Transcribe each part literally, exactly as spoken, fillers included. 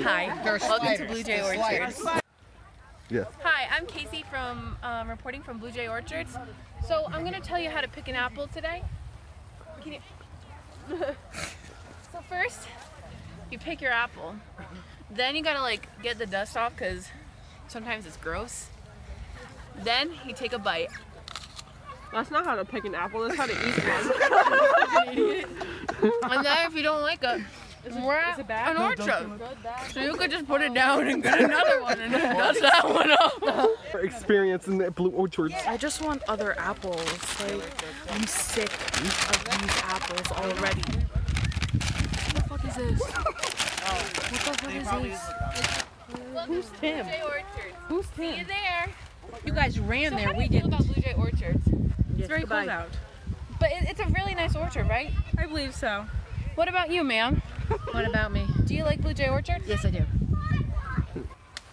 Hi, welcome to Blue Jay Orchards. Yeah. Hi, I'm Casey from um, reporting from Blue Jay Orchards. So I'm going to tell you how to pick an apple today. Can you... So first, you pick your apple. Then you gotta like get the dust off because sometimes it's gross. Then you take a bite. That's not how to pick an apple. That's how to eat it. And then if you don't like it, Is it, we're at it an orchard, so you could just put it down and get another one and dust that one up. Experience in the Blue Orchards. I just want other apples. Like, I'm sick of these apples already. What the fuck is this? What the fuck is this? Who's Tim? Who's Tim? See you there. You guys ran so there. How do we you feel about Blue Jay Orchards? It's yes, very cold out, but it, it's a really nice orchard, right? I believe so. What about you, ma'am? What about me? Do you like Blue Jay Orchards? Yes, I do.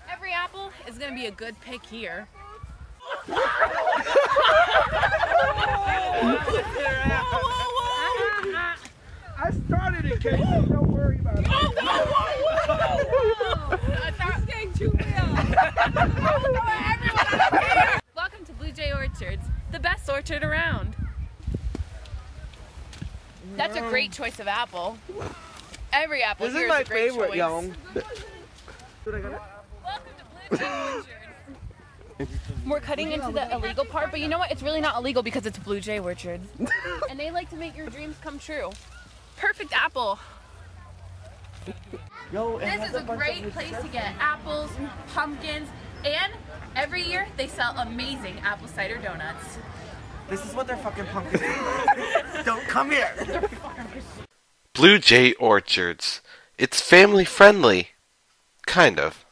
Every apple is going to be a good pick here. Whoa, whoa, whoa. I started it, Casey. Don't worry about it. Oh, no, whoa, whoa, whoa. This gang too real. Welcome to Blue Jay Orchards, the best orchard around. That's a great choice of apple. Every apple this here is, is a great favorite, choice. Young. Welcome to Blue Jay Orchards. We're cutting into the illegal part, but you know what? It's really not illegal because it's Blue Jay Orchards. And they like to make your dreams come true. Perfect apple. Yo, this is a great place to get apples, pumpkins, and every year they sell amazing apple cider donuts. This is what they're fucking pumpkins do. Don't come here. Blue Jay Orchards. It's family friendly. Kind of.